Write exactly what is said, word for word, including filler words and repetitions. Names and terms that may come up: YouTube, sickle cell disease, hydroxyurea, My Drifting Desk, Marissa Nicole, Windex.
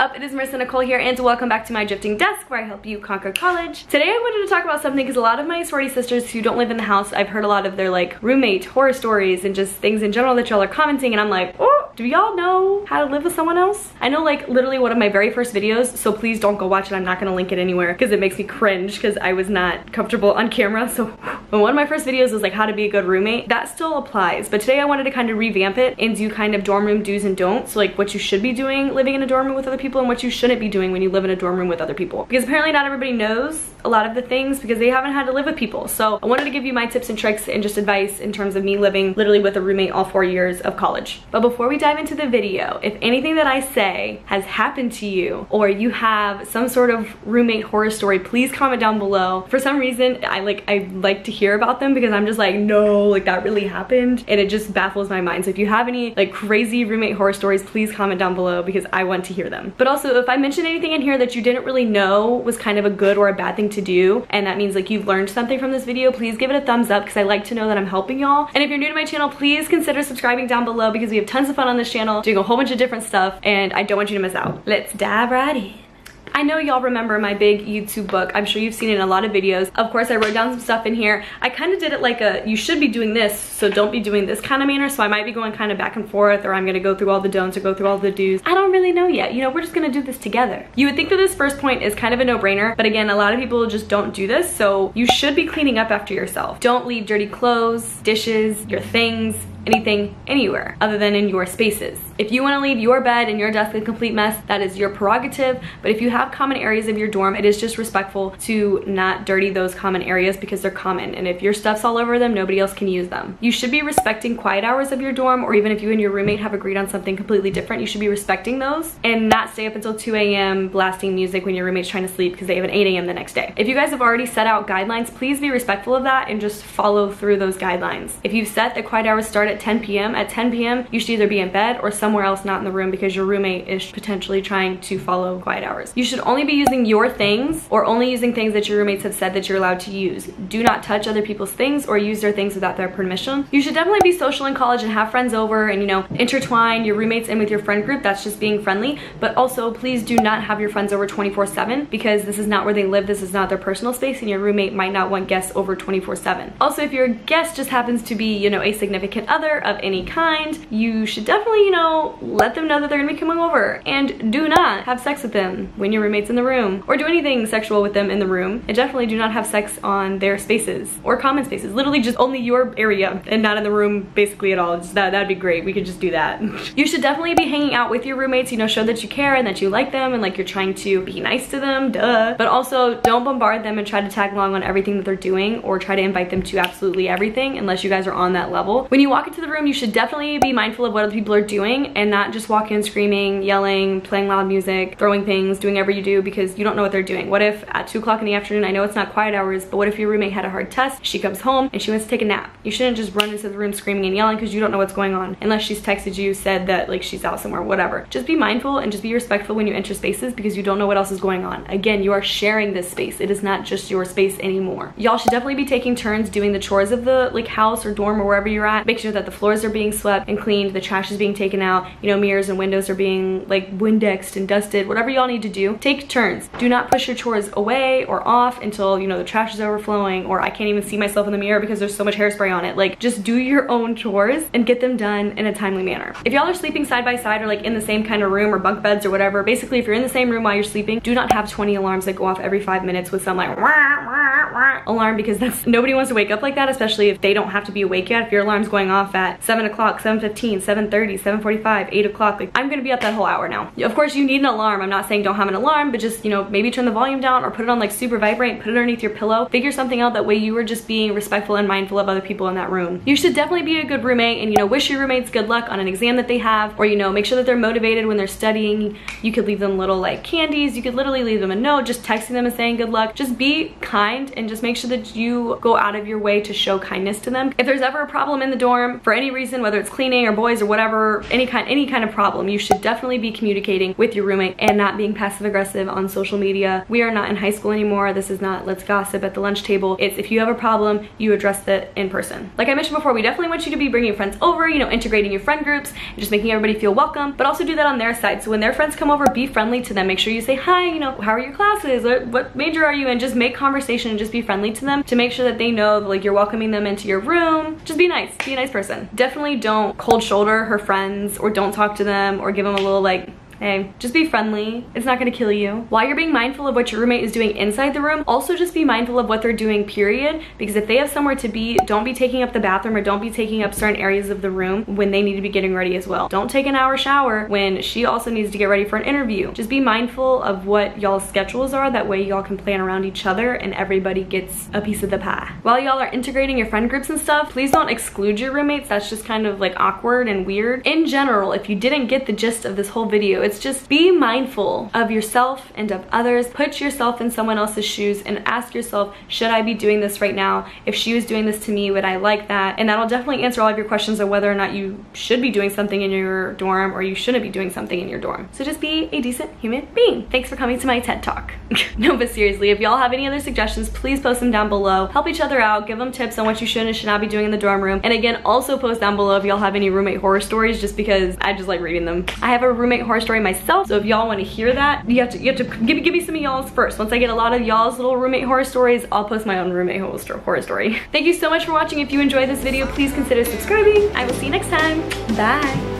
up? It is Marissa Nicole here, and welcome back to My Drifting Desk, where I help you conquer college. Today I wanted to talk about something because a lot of my sorority sisters who don't live in the house, I've heard a lot of their like roommate horror stories and just things in general that y'all are commenting, and I'm like, oh, do y'all know how to live with someone else? I know like literally one of my very first videos, so please don't go watch it. I'm not gonna link it anywhere because it makes me cringe because I was not comfortable on camera. So when one of my first videos was like how to be a good roommate, that still applies. But today I wanted to kind of revamp it and do kind of dorm room do's and don'ts, so like what you should be doing living in a dorm room with other people and what you shouldn't be doing when you live in a dorm room with other people, because apparently not everybody knows a lot of the things because they haven't had to live with people. So I wanted to give you my tips and tricks and just advice in terms of me living literally with a roommate all four years of college. But before we dive into the video, if anything that I say has happened to you or you have some sort of roommate horror story, please comment down below. For some reason I like I like to hear about them because I'm just like, no, like that really happened, and it just baffles my mind. So if you have any like crazy roommate horror stories, please comment down below because I want to hear them. But also if I mention anything in here that you didn't really know was kind of a good or a bad thing to do, and that means like you've learned something from this video, please give it a thumbs up because I like to know that I'm helping y'all. And if you're new to my channel, please consider subscribing down below because we have tons of fun on this channel doing a whole bunch of different stuff, and I don't want you to miss out. Let's dive right in. I know y'all remember my big YouTube book. I'm sure you've seen it in a lot of videos. Of course, I wrote down some stuff in here. I kind of did it like a, you should be doing this, so don't be doing this kind of manner. So I might be going kind of back and forth, or I'm gonna go through all the don'ts or go through all the do's. I don't really know yet. You know, we're just gonna do this together. You would think that this first point is kind of a no-brainer, but again, a lot of people just don't do this. So you should be cleaning up after yourself. Don't leave dirty clothes, dishes, your things, anything, anywhere other than in your spaces. If you want to leave your bed and your desk a complete mess, that is your prerogative. But if you have common areas of your dorm, it is just respectful to not dirty those common areas because they're common, and if your stuff's all over them, nobody else can use them. You should be respecting quiet hours of your dorm, or even if you and your roommate have agreed on something completely different, you should be respecting those and not stay up until two A M blasting music when your roommate's trying to sleep because they have an eight A M the next day. If you guys have already set out guidelines, please be respectful of that and just follow through those guidelines. If you've set the quiet hours start at ten P M At ten P M you should either be in bed or somewhere else not in the room because your roommate is potentially trying to follow quiet hours. You should only be using your things or only using things that your roommates have said that you're allowed to use. Do not touch other people's things or use their things without their permission. You should definitely be social in college and have friends over and, you know, intertwine your roommates in with your friend group. That's just being friendly. But also please do not have your friends over twenty-four seven because this is not where they live. This is not their personal space, and your roommate might not want guests over twenty-four seven. Also, if your guest just happens to be, you know, a significant other of any kind, you should definitely, you know, let them know that they're gonna be coming over, and do not have sex with them when your roommate's in the room or do anything sexual with them in the room, and definitely do not have sex on their spaces or common spaces. Literally just only your area and not in the room basically at all. Just that, that'd be great. We could just do that. You should definitely be hanging out with your roommates, you know, show that you care and that you like them and like you're trying to be nice to them, duh. But also don't bombard them and try to tag along on everything that they're doing or try to invite them to absolutely everything unless you guys are on that level. When you walk into the room, you should definitely be mindful of what other people are doing and not just walk in screaming, yelling, playing loud music, throwing things, doing whatever you do because you don't know what they're doing. What if at two o'clock in the afternoon, I know it's not quiet hours, but what if your roommate had a hard test, she comes home and she wants to take a nap? You shouldn't just run into the room screaming and yelling because you don't know what's going on unless she's texted you, said that like she's out somewhere, whatever. Just be mindful and just be respectful when you enter spaces because you don't know what else is going on. Again, you are sharing this space. It is not just your space anymore. Y'all should definitely be taking turns doing the chores of the like house or dorm or wherever you're at. Make sure that the The floors are being swept and cleaned, the trash is being taken out, you know, mirrors and windows are being like Windexed and dusted, whatever y'all need to do. Take turns. Do not push your chores away or off until, you know, the trash is overflowing or I can't even see myself in the mirror because there's so much hairspray on it. Like, just do your own chores and get them done in a timely manner. If y'all are sleeping side by side or like in the same kind of room or bunk beds or whatever, basically if you're in the same room while you're sleeping, do not have twenty alarms that go off every five minutes with some like wah, wah, wah alarm because that's, nobody wants to wake up like that, especially if they don't have to be awake yet. If your alarm's going off at at seven o'clock, seven fifteen, seven thirty, seven forty-five, eight o'clock. Like, I'm gonna be up that whole hour now. Of course, you need an alarm. I'm not saying don't have an alarm, but just, you know, maybe turn the volume down or put it on like super vibrate, put it underneath your pillow. Figure something out. That way you are just being respectful and mindful of other people in that room. You should definitely be a good roommate and, you know, wish your roommates good luck on an exam that they have, or, you know, make sure that they're motivated when they're studying. You could leave them little like candies. You could literally leave them a note, just texting them and saying good luck. Just be kind and just make make sure that you go out of your way to show kindness to them. If there's ever a problem in the dorm for any reason, whether it's cleaning or boys or whatever, any kind any kind of problem, you should definitely be communicating with your roommate and not being passive aggressive on social media. We are not in high school anymore. This is not let's gossip at the lunch table. It's if you have a problem, you address it in person. Like I mentioned before, we definitely want you to be bringing friends over, you know, integrating your friend groups and just making everybody feel welcome, but also do that on their side. So when their friends come over, be friendly to them. Make sure you say, hi, you know, how are your classes? What major are you in? Just make conversation and just be friendly to them to make sure that they know like you're welcoming them into your room. Just be nice, be a nice person. Definitely don't cold shoulder her friends or don't talk to them or give them a little like, hey, just be friendly. It's not gonna kill you. While you're being mindful of what your roommate is doing inside the room, also just be mindful of what they're doing, period. Because if they have somewhere to be, don't be taking up the bathroom or don't be taking up certain areas of the room when they need to be getting ready as well. Don't take an hour shower when she also needs to get ready for an interview. Just be mindful of what y'all's schedules are. That way y'all can plan around each other and everybody gets a piece of the pie. While y'all are integrating your friend groups and stuff, please don't exclude your roommates. That's just kind of like awkward and weird. In general, if you didn't get the gist of this whole video, it's just be mindful of yourself and of others. Put yourself in someone else's shoes and ask yourself, should I be doing this right now? If she was doing this to me, would I like that? And that'll definitely answer all of your questions of whether or not you should be doing something in your dorm or you shouldn't be doing something in your dorm. So just be a decent human being. Thanks for coming to my TED Talk. No, but seriously, if y'all have any other suggestions, please post them down below. Help each other out. Give them tips on what you should and should not be doing in the dorm room. And again, also post down below if y'all have any roommate horror stories, just because I just like reading them. I have a roommate horror story myself, so if y'all want to hear that, you have to you have to give me give me some of y'all's first. Once I get a lot of y'all's little roommate horror stories, I'll post my own roommate horror story. Thank you so much for watching. If you enjoyed this video, please consider subscribing. I will see you next time. Bye.